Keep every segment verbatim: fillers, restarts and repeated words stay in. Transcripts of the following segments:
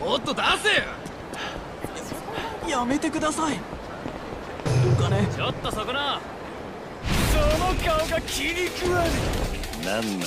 もっと出せよ。やめてください。お金。ちょっとそこな。その顔が気に食わねえ。なんなんだ。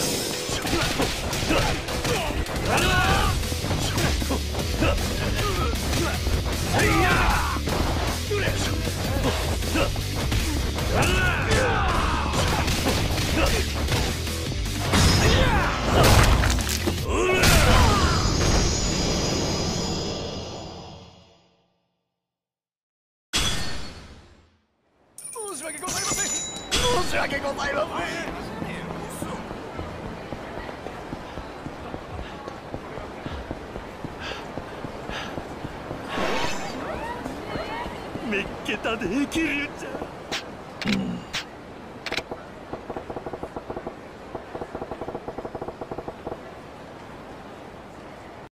めっけたで生きるんじゃ。